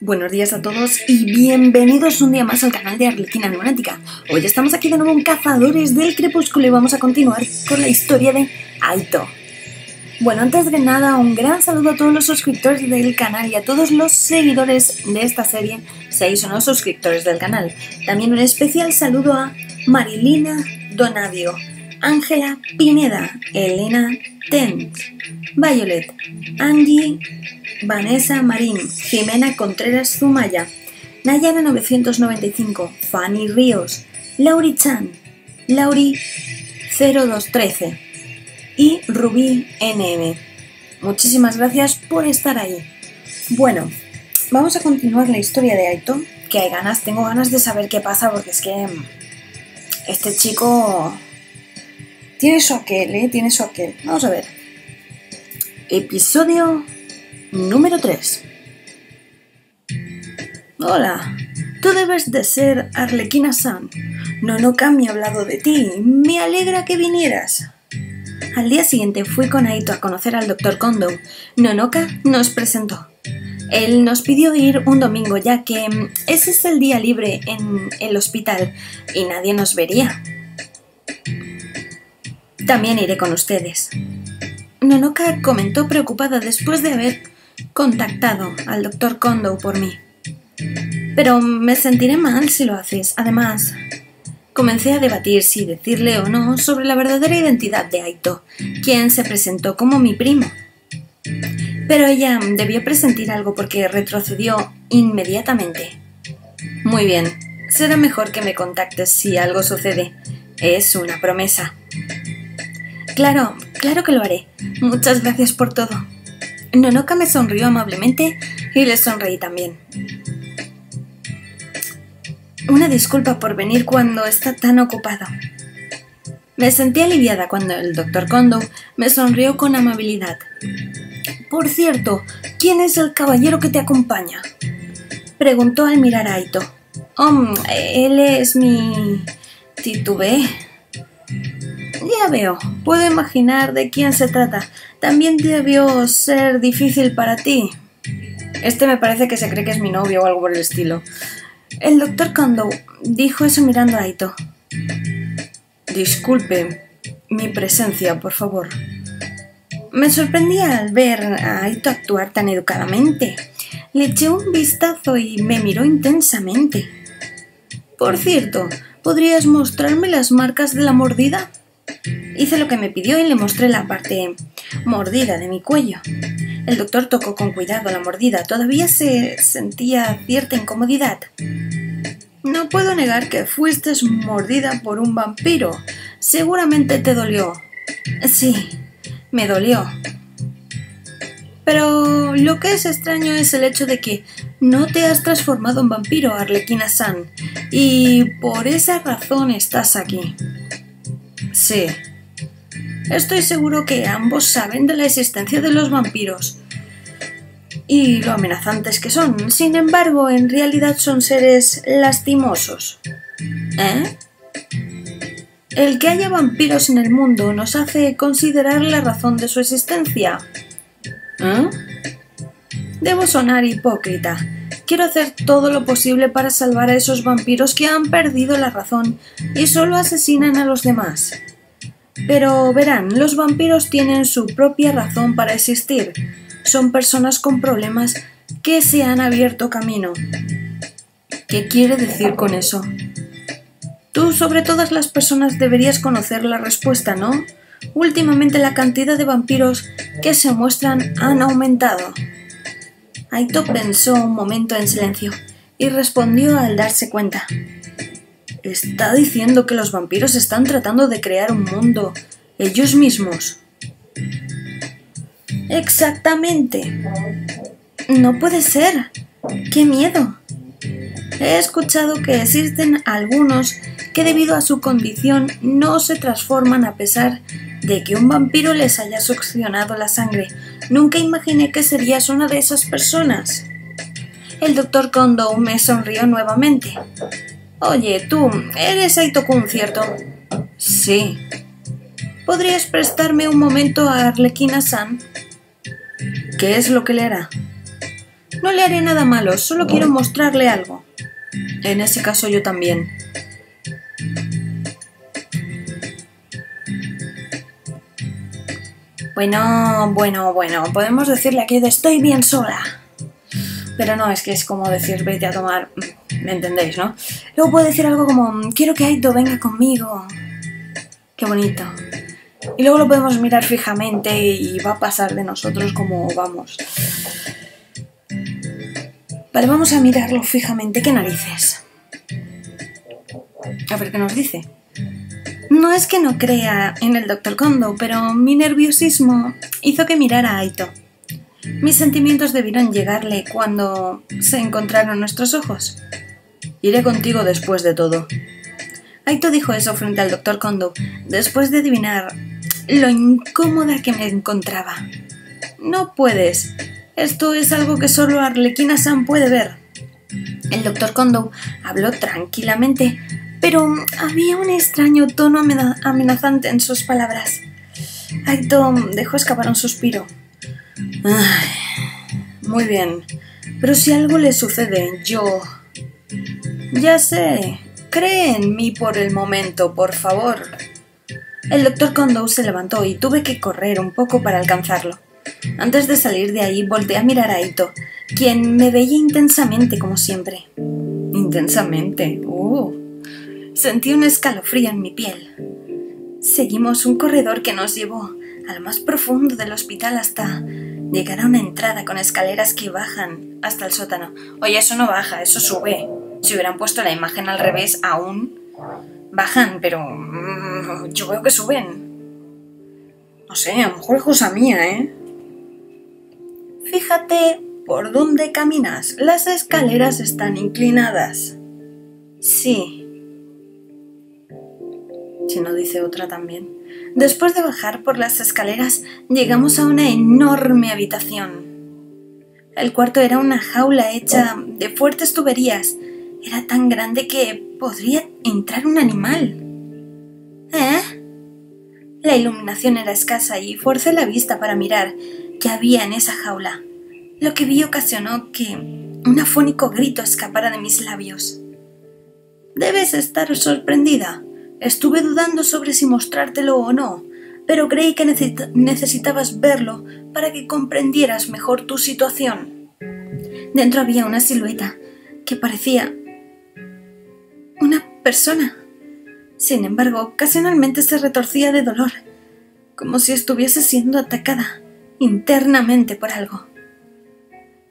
Buenos días a todos y bienvenidos un día más al canal de Arlequina Lunática. Hoy estamos aquí de nuevo en Cazadores del Crepúsculo y vamos a continuar con la historia de Aito. Bueno, antes de nada, un gran saludo a todos los suscriptores del canal y a todos los seguidores de esta serie, seis o no suscriptores del canal. También un especial saludo a Marilina Donadio, Ángela Pineda, Elena Tentz, Violet, Angie, Vanessa Marín, Jimena Contreras Zumaya, Nayana 995, Fanny Ríos, Lauri Chan, Lauri 0213 y Rubí NM. Muchísimas gracias por estar ahí. Bueno, vamos a continuar la historia de Aito, que hay ganas, tengo ganas de saber qué pasa, porque es que este chico tiene su aquel, tiene su aquel. Vamos a ver. Episodio número 3. Hola, tú debes de ser Arlequina-san. Nonoka me ha hablado de ti. Me alegra que vinieras. Al día siguiente fui con Aito a conocer al Dr. Kondou. Nonoka nos presentó. Él nos pidió ir un domingo, ya que ese es el día libre en el hospital y nadie nos vería. También iré con ustedes. Nonoka comentó preocupada después de haber contactado al Dr. Kondou por mí. Pero me sentiré mal si lo haces. Además, comencé a debatir si decirle o no sobre la verdadera identidad de Aito, quien se presentó como mi primo. Pero ella debió presentir algo porque retrocedió inmediatamente. Muy bien, será mejor que me contactes si algo sucede. Es una promesa. Claro, claro que lo haré. Muchas gracias por todo. Nonoka me sonrió amablemente y le sonreí también. Una disculpa por venir cuando está tan ocupado. Me sentí aliviada cuando el Dr. Kondou me sonrió con amabilidad. Por cierto, ¿quién es el caballero que te acompaña?, preguntó al mirar a Aito. Oh, él es mi... titubeé. Ya veo, puedo imaginar de quién se trata. También debió ser difícil para ti. Este me parece que se cree que es mi novio o algo por el estilo. El Dr. Kondou dijo eso mirando a Aito. Disculpe mi presencia, por favor. Me sorprendía al ver a Aito actuar tan educadamente. Le eché un vistazo y me miró intensamente. Por cierto, ¿podrías mostrarme las marcas de la mordida? Hice lo que me pidió y le mostré la parte mordida de mi cuello. El doctor tocó con cuidado la mordida. Todavía se sentía cierta incomodidad. No puedo negar que fuiste mordida por un vampiro. Seguramente te dolió. Sí, me dolió. Pero lo que es extraño es el hecho de que no te has transformado en vampiro, Arlequina-san. Y por esa razón estás aquí. Sí. Estoy seguro que ambos saben de la existencia de los vampiros y lo amenazantes que son. Sin embargo, en realidad son seres lastimosos. ¿Eh? El que haya vampiros en el mundo nos hace considerar la razón de su existencia. ¿Eh? Debo sonar hipócrita. Quiero hacer todo lo posible para salvar a esos vampiros que han perdido la razón y solo asesinan a los demás. Pero verán, los vampiros tienen su propia razón para existir. Son personas con problemas que se han abierto camino. ¿Qué quiere decir con eso? Tú sobre todas las personas deberías conocer la respuesta, ¿no? Últimamente la cantidad de vampiros que se muestran han aumentado. Aito pensó un momento en silencio y respondió al darse cuenta. ¿Está diciendo que los vampiros están tratando de crear un mundo ellos mismos? Exactamente. No puede ser. ¡Qué miedo! He escuchado que existen algunos que debido a su condición no se transforman a pesar de que un vampiro les haya succionado la sangre. Nunca imaginé que serías una de esas personas. El Dr. Kondou me sonrió nuevamente. Oye, tú, ¿eres Aito-kun, cierto? Sí. ¿Podrías prestarme un momento a Arlequina-san? ¿Qué es lo que le hará? No le haré nada malo, solo quiero mostrarle algo. En ese caso yo también. Bueno, podemos decirle a Kid estoy bien sola. Pero no, es que es como decir vete a tomar... ¿Me entendéis, no? Luego puedo decir algo como quiero que Aito venga conmigo. Qué bonito. Y luego lo podemos mirar fijamente y va a pasar de nosotros como vamos. Vale, vamos a mirarlo fijamente. ¿Qué narices? A ver qué nos dice. No es que no crea en el Dr. Kondou, pero mi nerviosismo hizo que mirara a Aito. Mis sentimientos debieron llegarle cuando se encontraron nuestros ojos. Iré contigo después de todo. Aito dijo eso frente al Dr. Kondou, después de adivinar lo incómoda que me encontraba. No puedes. Esto es algo que solo Arlequina-san puede ver. El Dr. Kondou habló tranquilamente, pero había un extraño tono amenazante en sus palabras. Aito dejó escapar un suspiro. Ay, muy bien, pero si algo le sucede, yo... Ya sé, cree en mí por el momento, por favor. El Dr. Kondou se levantó y tuve que correr un poco para alcanzarlo. Antes de salir de ahí, volteé a mirar a Aito, quien me veía intensamente como siempre. Intensamente, Sentí un escalofrío en mi piel. Seguimos un corredor que nos llevó al más profundo del hospital hasta llegar a una entrada con escaleras que bajan hasta el sótano. Oye, eso no baja, eso sube. Si hubieran puesto la imagen al revés, aún bajan, pero yo veo que suben. No sé, a lo mejor es cosa mía, ¿eh? Fíjate por dónde caminas. Las escaleras están inclinadas. Sí. Si no dice otra también. Después de bajar por las escaleras, llegamos a una enorme habitación. El cuarto era una jaula hecha de fuertes tuberías. Era tan grande que podría entrar un animal. ¿Eh? La iluminación era escasa y forcé la vista para mirar qué había en esa jaula. Lo que vi ocasionó que un afónico grito escapara de mis labios. «Debes estar sorprendida». Estuve dudando sobre si mostrártelo o no, pero creí que necesitabas verlo para que comprendieras mejor tu situación. Dentro había una silueta que parecía una persona. Sin embargo, ocasionalmente se retorcía de dolor, como si estuviese siendo atacada internamente por algo.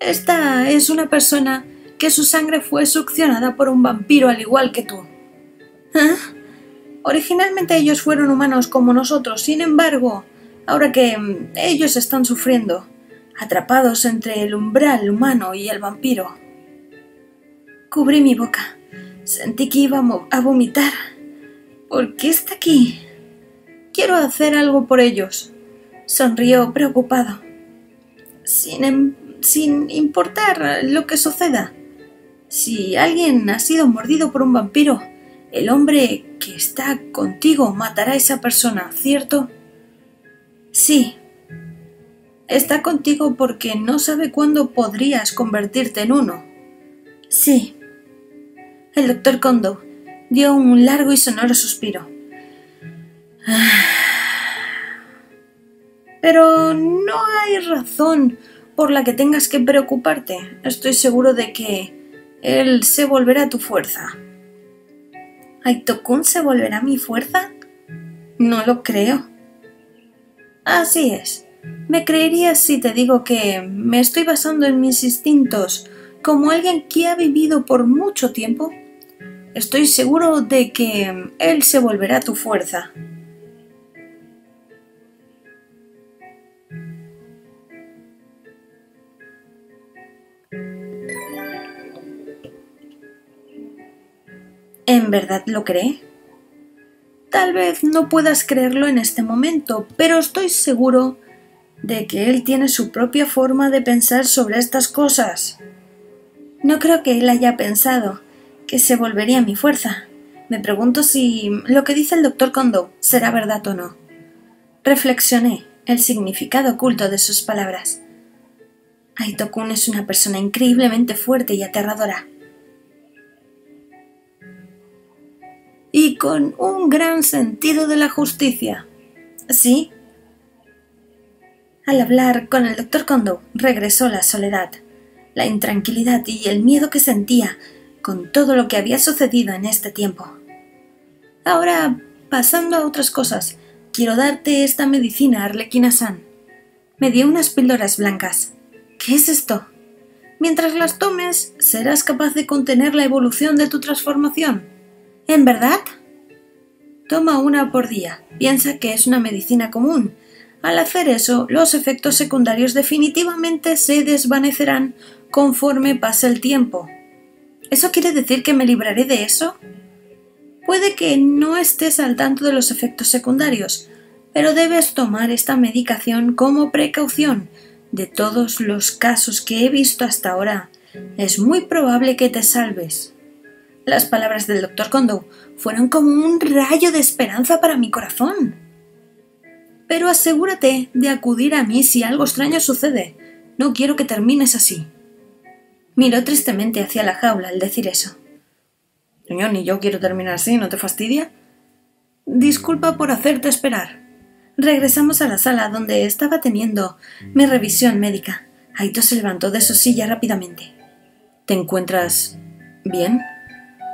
Esta es una persona que su sangre fue succionada por un vampiro al igual que tú. ¿Ah? Originalmente ellos fueron humanos como nosotros, sin embargo, ahora que ellos están sufriendo, atrapados entre el umbral humano y el vampiro. Cubrí mi boca. Sentí que iba a vomitar. ¿Por qué está aquí? Quiero hacer algo por ellos. Sonrió preocupado. Sin importar lo que suceda. Si alguien ha sido mordido por un vampiro, el hombre que está contigo matará a esa persona, ¿cierto? Sí. Está contigo porque no sabe cuándo podrías convertirte en uno. Sí. El Dr. Kondou dio un largo y sonoro suspiro. Pero no hay razón por la que tengas que preocuparte. Estoy seguro de que él se volverá tu fuerza. ¿Aito-kun se volverá mi fuerza? No lo creo. Así es. Me creerías si te digo que me estoy basando en mis instintos como alguien que ha vivido por mucho tiempo. Estoy seguro de que él se volverá tu fuerza. ¿En verdad lo cree? Tal vez no puedas creerlo en este momento, pero estoy seguro de que él tiene su propia forma de pensar sobre estas cosas. No creo que él haya pensado que se volvería mi fuerza. Me pregunto si lo que dice el Dr. Kondou será verdad o no. Reflexioné el significado oculto de sus palabras. Aito-kun es una persona increíblemente fuerte y aterradora. Y con un gran sentido de la justicia. ¿Sí? Al hablar con el doctor Kondou, regresó la soledad, la intranquilidad y el miedo que sentía con todo lo que había sucedido en este tiempo. Ahora, pasando a otras cosas, quiero darte esta medicina, Arlequina-san. Me dio unas píldoras blancas. ¿Qué es esto? Mientras las tomes, serás capaz de contener la evolución de tu transformación. ¿En verdad? Toma una por día. Piensa que es una medicina común. Al hacer eso, los efectos secundarios definitivamente se desvanecerán conforme pase el tiempo. ¿Eso quiere decir que me libraré de eso? Puede que no estés al tanto de los efectos secundarios, pero debes tomar esta medicación como precaución. De todos los casos que he visto hasta ahora, es muy probable que te salves. Las palabras del doctor Kondou fueron como un rayo de esperanza para mi corazón. Pero asegúrate de acudir a mí si algo extraño sucede. No quiero que termines así. Miró tristemente hacia la jaula al decir eso. Señor, ni yo quiero terminar así, ¿no te fastidia? Disculpa por hacerte esperar. Regresamos a la sala donde estaba teniendo mi revisión médica. Aito se levantó de su silla rápidamente. ¿Te encuentras bien?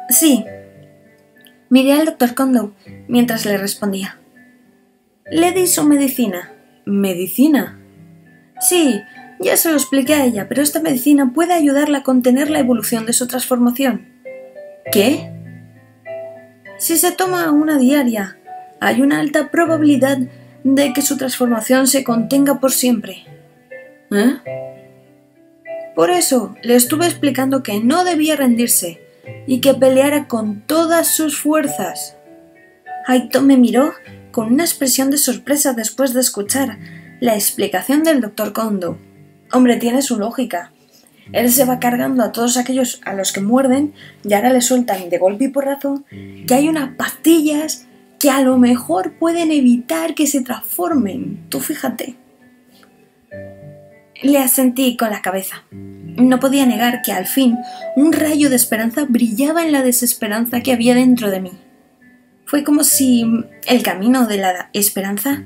Sí. Miré al doctor Kondou mientras le respondía. Le di su medicina. ¿Medicina? Sí, ya se lo expliqué a ella, pero esta medicina puede ayudarla a contener la evolución de su transformación. ¿Qué? Si se toma una diaria, hay una alta probabilidad de que su transformación se contenga por siempre. ¿Eh? Por eso le estuve explicando que no debía rendirse y que peleara con todas sus fuerzas. Aito me miró con una expresión de sorpresa después de escuchar la explicación del doctor Kondou. Hombre, tiene su lógica. Él se va cargando a todos aquellos a los que muerden y ahora le sueltan de golpe y porrazo que hay unas pastillas que a lo mejor pueden evitar que se transformen. Tú fíjate. Le asentí con la cabeza. No podía negar que al fin un rayo de esperanza brillaba en la desesperanza que había dentro de mí. Fue como si el camino de la esperanza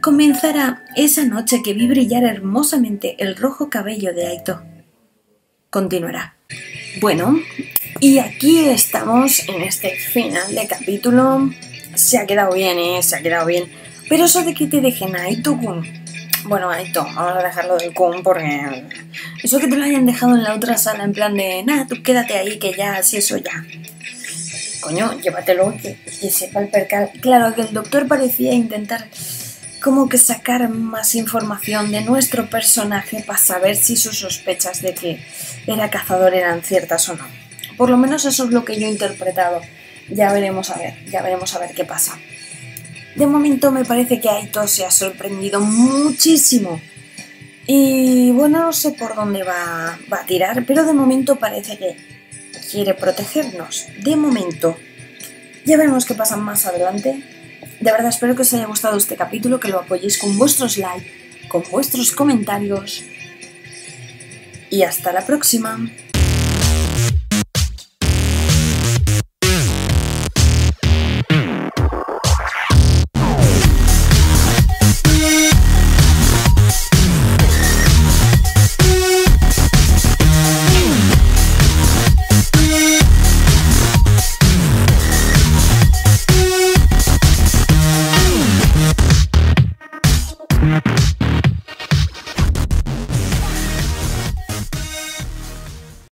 comenzara esa noche que vi brillar hermosamente el rojo cabello de Aito. Continuará. Bueno, y aquí estamos en este final de capítulo. Se ha quedado bien, se ha quedado bien. Pero eso de que te dejen Aito-kun. Bueno, Aito, vamos a dejarlo del kun porque... Eso que te lo hayan dejado en la otra sala en plan de... Nada, tú quédate ahí que ya, si eso ya... Coño, llévatelo que sepa el percal. Claro que el doctor parecía intentar como que sacar más información de nuestro personaje para saber si sus sospechas de que era cazador eran ciertas o no. Por lo menos eso es lo que yo he interpretado. Ya veremos a ver qué pasa. De momento me parece que Aito se ha sorprendido muchísimo. Y bueno, no sé por dónde va a tirar, pero de momento parece que quiere protegernos. De momento. Ya veremos qué pasa más adelante. De verdad espero que os haya gustado este capítulo, que lo apoyéis con vuestros likes, con vuestros comentarios. Y hasta la próxima.